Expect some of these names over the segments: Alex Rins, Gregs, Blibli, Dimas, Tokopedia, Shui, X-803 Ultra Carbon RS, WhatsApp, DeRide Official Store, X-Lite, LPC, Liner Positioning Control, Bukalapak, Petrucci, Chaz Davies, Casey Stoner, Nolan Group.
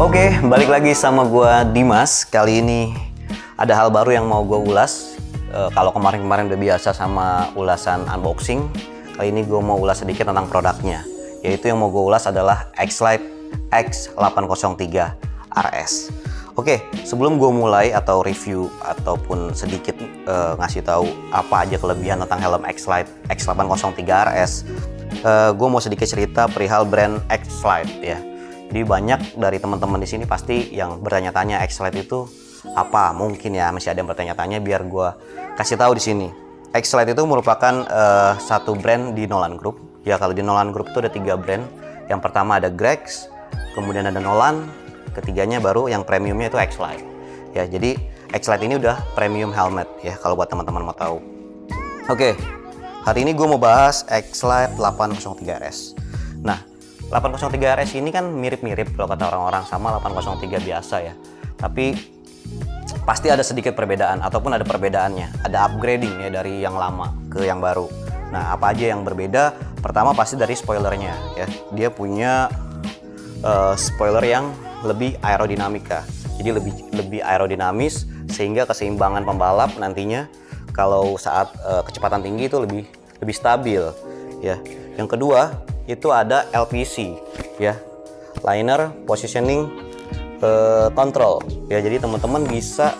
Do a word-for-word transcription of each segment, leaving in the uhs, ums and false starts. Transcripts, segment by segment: Oke, balik lagi sama gua Dimas. Kali ini ada hal baru yang mau gua ulas. E, kalau kemarin-kemarin udah biasa sama ulasan unboxing, kali ini gua mau ulas sedikit tentang produknya. Yaitu yang mau gua ulas adalah X-Lite X delapan nol tiga R S. Oke, sebelum gua mulai atau review ataupun sedikit e, ngasih tahu apa aja kelebihan tentang helm X-Lite X delapan nol tiga R S, Uh, gue mau sedikit cerita perihal brand X-Lite ya. Jadi banyak dari teman-teman di sini pasti yang bertanya-tanya X-Lite itu apa? Mungkin ya masih ada yang bertanya-tanya, biar gue kasih tahu di sini. X-Lite itu merupakan uh, satu brand di Nolan Group. Ya kalau di Nolan Group itu ada tiga brand. Yang pertama ada Gregs, kemudian ada Nolan, ketiganya baru yang premiumnya itu X-Lite. Ya jadi X-Lite ini udah premium helmet ya kalau buat teman-teman mau tahu. Oke. Okay. Hari ini gue mau bahas X-Lite delapan nol tiga R S. Nah, delapan nol tiga R S ini kan mirip-mirip kalau kata orang-orang sama delapan nol tiga biasa ya. Tapi pasti ada sedikit perbedaan ataupun ada perbedaannya. Ada upgrading ya dari yang lama ke yang baru. Nah, apa aja yang berbeda? Pertama pasti dari spoilernya ya. Dia punya uh, spoiler yang lebih aerodinamika. Jadi lebih lebih aerodinamis sehingga keseimbangan pembalap nantinya kalau saat uh, kecepatan tinggi itu lebih lebih stabil ya. Yang kedua itu ada L P C ya, liner positioning uh, control ya. Jadi teman-teman bisa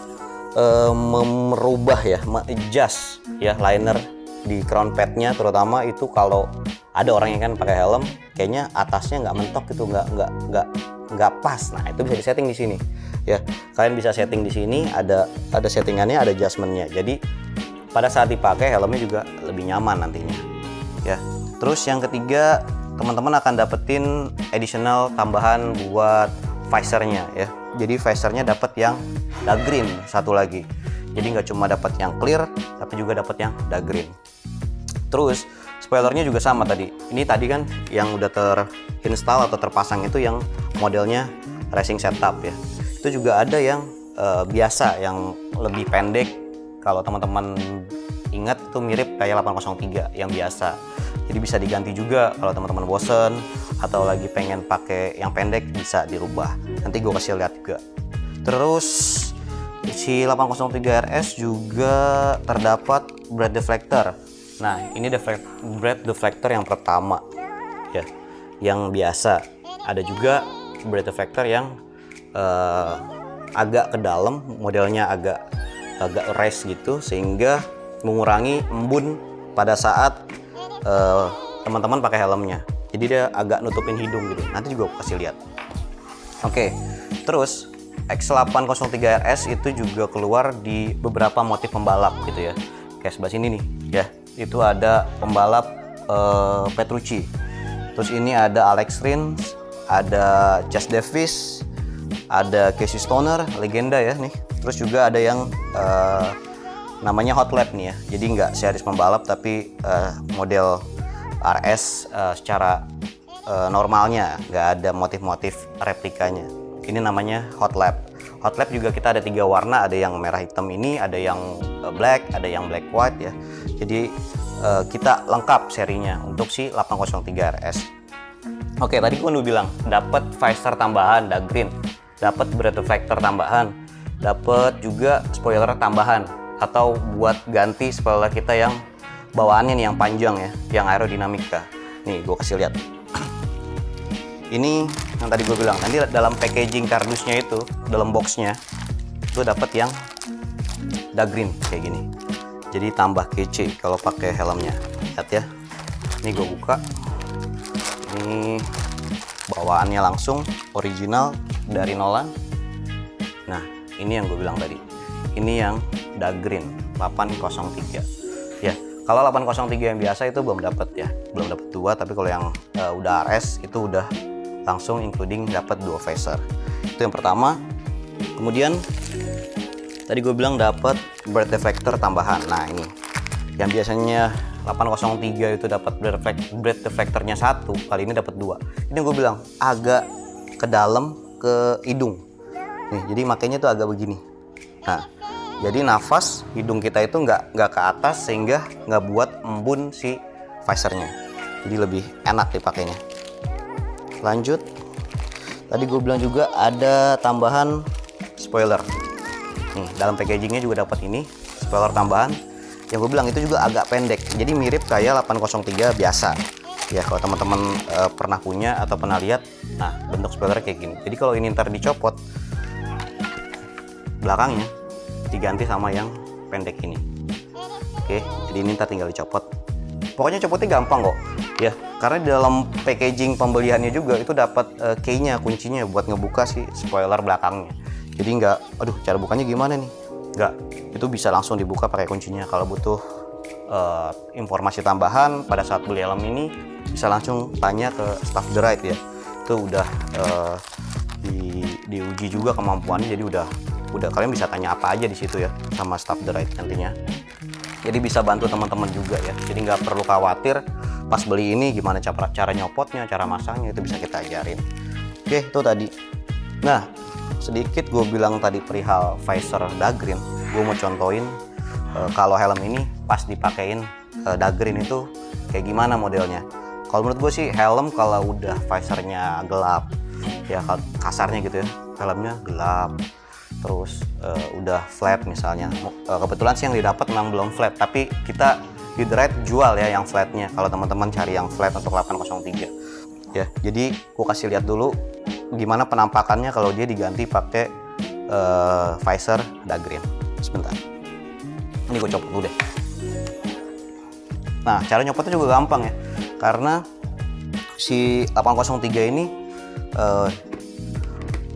uh, merubah ya, adjust ya liner di crown padnya, terutama itu kalau ada orang yang kan pakai helm kayaknya atasnya nggak mentok gitu, nggak nggak nggak nggak pas. Nah itu bisa disetting di sini ya. Kalian bisa setting di sini, ada ada settingannya, ada adjustmentnya. Jadi pada saat dipakai helmnya juga lebih nyaman nantinya ya. Terus yang ketiga, teman-teman akan dapetin additional tambahan buat visornya ya. Jadi visornya dapat yang dark green satu lagi. Jadi nggak cuma dapat yang clear tapi juga dapat yang dark green. Terus spoilernya juga sama tadi. Ini tadi kan yang udah terinstall atau terpasang itu yang modelnya racing setup ya. Itu juga ada yang uh, biasa yang lebih pendek. Kalau teman-teman ingat itu mirip kayak delapan nol tiga yang biasa. Jadi bisa diganti juga kalau teman-teman bosen atau lagi pengen pakai yang pendek bisa dirubah. Nanti gue kasih lihat juga. Terus si delapan nol tiga R S juga terdapat breath deflector. Nah ini deflect, breath deflector yang pertama ya, yang biasa. Ada juga breath deflector yang eh, agak ke dalam, modelnya agak agak race gitu sehingga mengurangi embun pada saat uh, teman-teman pakai helmnya. Jadi dia agak nutupin hidung gitu. Nanti juga aku kasih lihat. Oke, okay. Terus X delapan nol tiga R S itu juga keluar di beberapa motif pembalap gitu ya. Kayak sebelah sini nih ya. Itu ada pembalap uh, Petrucci. Terus ini ada Alex Rins, ada Chaz Davies, ada Casey Stoner, legenda ya nih. Terus juga ada yang uh, namanya hot lap nih ya. Jadi nggak series pembalap tapi uh, model R S uh, secara uh, normalnya, nggak ada motif-motif replikanya. Ini namanya hot lap. Hot lap juga kita ada tiga warna, ada yang merah hitam ini, ada yang uh, black, ada yang black white ya. Jadi uh, kita lengkap serinya untuk si delapan nol tiga R S. Oke, tadi gua udah bilang dapat visor tambahan dark green, dapat breath deflector tambahan, dapat juga spoiler tambahan atau buat ganti spoiler kita yang bawaannya nih yang panjang ya, yang aerodinamika. Nih gue kasih lihat. Ini yang tadi gue bilang, nanti dalam packaging kardusnya itu, dalam boxnya itu dapat yang dark green kayak gini. Jadi tambah kece kalau pakai helmnya. Lihat ya. Ini gue buka. Ini bawaannya langsung original dari Nolan. Nah. Ini yang gue bilang tadi, ini yang dark green delapan nol tiga ya. Kalau delapan nol tiga yang biasa itu belum dapat ya, belum dapat dua, tapi kalau yang uh, udah R S itu udah langsung including dapat dua visor. Itu yang pertama. Kemudian tadi gue bilang dapat breath deflector tambahan. Nah ini yang biasanya delapan nol tiga itu dapat breath deflectornya satu, kali ini dapat dua. Ini yang gue bilang agak ke dalam ke hidung. Nih, jadi makanya tuh agak begini. Nah, jadi nafas hidung kita itu nggak nggak ke atas sehingga nggak buat embun si visornya. Jadi lebih enak dipakainya. Lanjut. Tadi gue bilang juga ada tambahan spoiler. Nih, dalam packagingnya juga dapat ini spoiler tambahan. Yang gue bilang itu juga agak pendek, jadi mirip kayak delapan nol tiga biasa. Ya kalau teman-teman e, pernah punya atau pernah lihat, nah bentuk spoiler kayak gini. Jadi kalau ini ntar dicopot belakangnya diganti sama yang pendek ini. Oke, jadi ini ntar tinggal dicopot. Pokoknya copotnya gampang kok. Ya, karena di dalam packaging pembeliannya juga itu dapat e, key-nya, kuncinya buat ngebuka si spoiler belakangnya. Jadi nggak, aduh cara bukanya gimana nih? Nggak, itu bisa langsung dibuka pakai kuncinya. Kalau butuh Uh, informasi tambahan pada saat beli helm ini bisa langsung tanya ke staff DeRide ya, itu udah uh, di, diuji juga kemampuannya, jadi udah udah kalian bisa tanya apa aja di situ ya sama staff DeRide nantinya, jadi bisa bantu teman-teman juga ya, jadi nggak perlu khawatir pas beli ini gimana cara cara nyopotnya, cara masangnya itu bisa kita ajarin. Oke, itu tadi. Nah sedikit gue bilang tadi perihal visor Dagreen, gue mau contohin uh, kalau helm ini pas dipakein uh, Dagreen itu kayak gimana modelnya. Kalau menurut gue sih helm kalau udah visornya gelap ya, kasarnya gitu ya, helmnya gelap terus uh, udah flat misalnya, uh, kebetulan sih yang didapat memang belum flat, tapi kita di DeRide jual ya yang flatnya kalau teman-teman cari yang flat untuk delapan nol tiga ya. Jadi gue kasih lihat dulu gimana penampakannya kalau dia diganti pakai uh, visor Dagreen. Sebentar, ini gue copot dulu deh. Nah, cara nyopotnya juga gampang ya, karena si delapan nol tiga ini eh,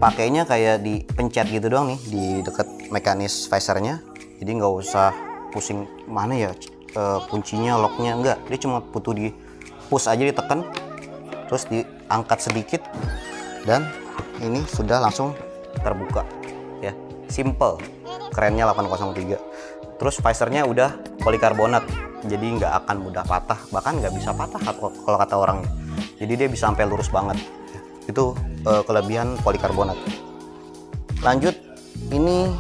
pakainya kayak dipencet gitu doang nih di deket mekanis visornya, jadi nggak usah pusing mana ya eh, kuncinya, locknya, enggak, dia cuma butuh di push aja, ditekan terus diangkat sedikit dan ini sudah langsung terbuka ya, simple kerennya delapan nol tiga. Terus visornya udah polikarbonat, jadi nggak akan mudah patah, bahkan nggak bisa patah kalau kata orangnya, jadi dia bisa sampai lurus banget. Itu uh, kelebihan polikarbonat. Lanjut, ini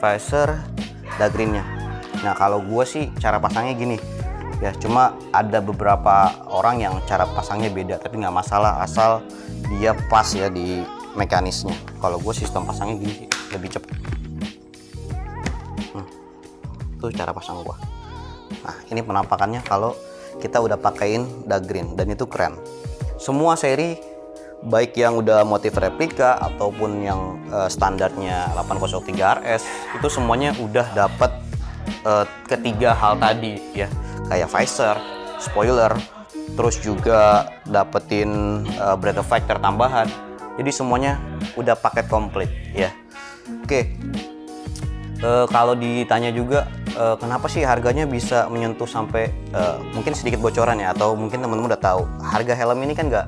visor Dagreen-nya. Nah kalau gue sih cara pasangnya gini ya, cuma ada beberapa orang yang cara pasangnya beda, tapi nggak masalah asal dia pas ya di mekanisnya. Kalau gue sistem pasangnya gini lebih cepat. hmm. Itu cara pasang gue. Nah, ini penampakannya kalau kita udah pakein Dagreen, dan itu keren. Semua seri, baik yang udah motif replika ataupun yang uh, standarnya delapan nol tiga R S, itu semuanya udah dapat uh, ketiga hal tadi ya, kayak visor, spoiler, terus juga dapetin uh, breath effector tambahan. Jadi semuanya udah paket komplit ya. Oke, uh, kalau ditanya juga, Uh, kenapa sih harganya bisa menyentuh sampai uh, mungkin sedikit bocoran ya, atau mungkin teman-teman udah tahu harga helm ini kan nggak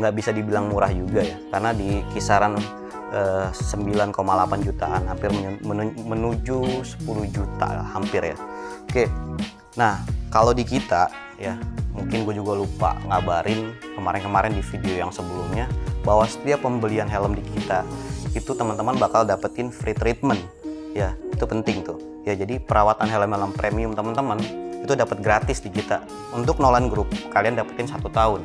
nggak bisa dibilang murah juga ya, karena di kisaran uh, sembilan koma delapan jutaan hampir menuju sepuluh juta hampir ya. Oke, nah kalau di kita ya, mungkin gue juga lupa ngabarin kemarin-kemarin di video yang sebelumnya bahwa setiap pembelian helm di kita itu teman-teman bakal dapetin free treatment ya, itu penting tuh ya. Jadi perawatan helm-helm premium teman-teman itu dapat gratis di kita. Untuk Nolan Group kalian dapetin satu tahun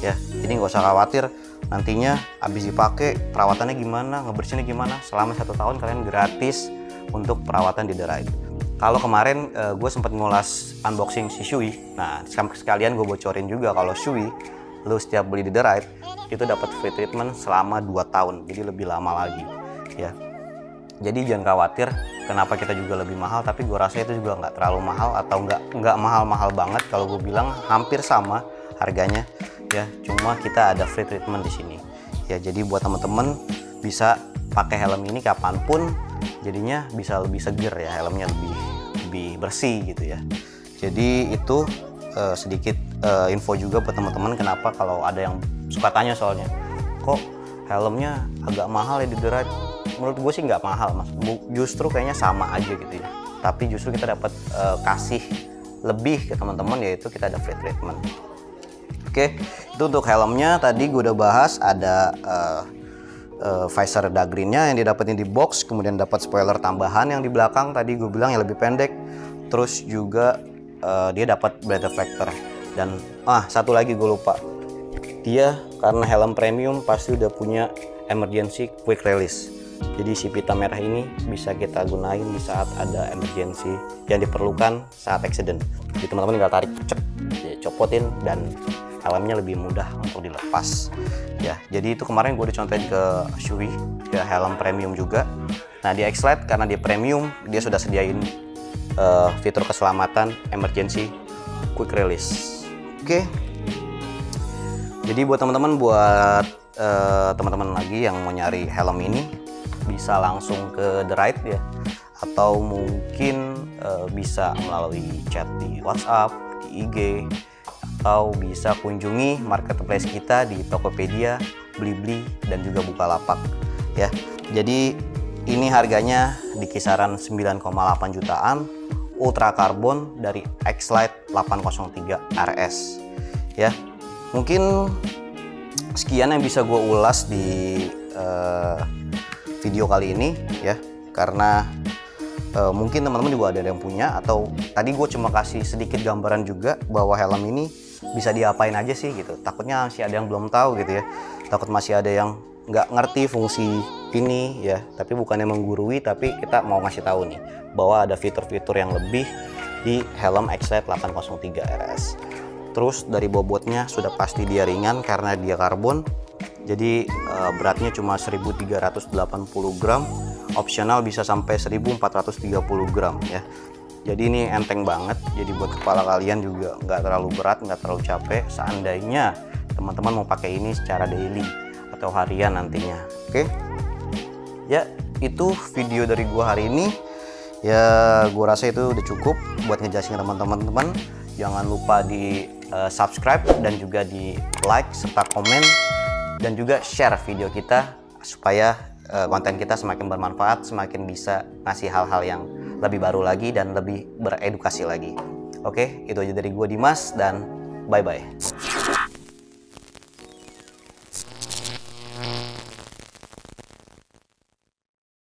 ya, jadi nggak usah khawatir nantinya habis dipakai perawatannya gimana, ngebersihinnya gimana, selama satu tahun kalian gratis untuk perawatan di DeRide. Kalau kemarin eh, gue sempat ngulas unboxing si Shui, nah sekalian gue bocorin juga kalau Shui lu setiap beli di DeRide itu dapat free treatment selama dua tahun, jadi lebih lama lagi ya. Jadi jangan khawatir kenapa kita juga lebih mahal, tapi gue rasa itu juga nggak terlalu mahal atau nggak nggak mahal-mahal banget. Kalau gue bilang hampir sama harganya ya, cuma kita ada free treatment di sini ya, jadi buat temen-temen bisa pakai helm ini kapanpun, jadinya bisa lebih seger ya, helmnya lebih lebih bersih gitu ya. Jadi itu eh, sedikit eh, info juga buat teman-teman kenapa kalau ada yang suka tanya soalnya kok helmnya agak mahal ya di DeRide. Menurut gue sih nggak mahal mas, justru kayaknya sama aja gitu ya, tapi justru kita dapat uh, kasih lebih ke teman-teman, yaitu kita ada free treatment. Oke, itu untuk helmnya. Tadi gue udah bahas ada uh, uh, visor Dagreen-nya yang didapetin di box, kemudian dapat spoiler tambahan yang di belakang tadi gue bilang yang lebih pendek, terus juga uh, dia dapat breath effector, dan ah satu lagi gue lupa, dia karena helm premium pasti udah punya emergency quick release. Jadi si pita merah ini bisa kita gunain di saat ada emergency yang diperlukan saat accident. Jadi teman-teman tinggal tarik, cek, copotin, dan helmnya lebih mudah untuk dilepas ya. Jadi itu kemarin gue dicontohin ke Shui, ya, helm premium juga. Nah di X-Lite karena dia premium, dia sudah sediain uh, fitur keselamatan emergency quick release. Oke okay. Jadi buat teman-teman, buat teman-teman uh, lagi yang mau nyari helm ini bisa langsung ke DeRide ya, atau mungkin uh, bisa melalui chat di WhatsApp, di I G, atau bisa kunjungi marketplace kita di Tokopedia, Blibli, dan juga Bukalapak ya. Jadi ini harganya di kisaran sembilan koma delapan jutaan, ultra karbon dari X-Lite delapan nol tiga R S ya. Mungkin sekian yang bisa gue ulas di uh, video kali ini ya, karena Uh, mungkin teman-teman juga ada yang punya, atau tadi gue cuma kasih sedikit gambaran juga bahwa helm ini bisa diapain aja sih gitu. Takutnya masih ada yang belum tahu gitu ya, takut masih ada yang nggak ngerti fungsi ini ya. Tapi bukannya menggurui, tapi kita mau ngasih tahu nih bahwa ada fitur-fitur yang lebih di helm X-Lite delapan nol tiga R S. Terus dari bobotnya sudah pasti dia ringan karena dia karbon, jadi uh, beratnya cuma seribu tiga ratus delapan puluh gram, opsional bisa sampai seribu empat ratus tiga puluh gram ya. Jadi ini enteng banget, jadi buat kepala kalian juga nggak terlalu berat, nggak terlalu capek seandainya teman-teman mau pakai ini secara daily atau harian nantinya. Oke okay? Ya itu video dari gua hari ini ya, gua rasa itu udah cukup buat ngejelasin teman-teman. Jangan lupa di uh, subscribe dan juga di like serta komen, dan juga share video kita supaya konten kita semakin bermanfaat, semakin bisa ngasih hal-hal yang lebih baru lagi dan lebih beredukasi lagi. Oke, itu aja dari gue Dimas, dan bye-bye.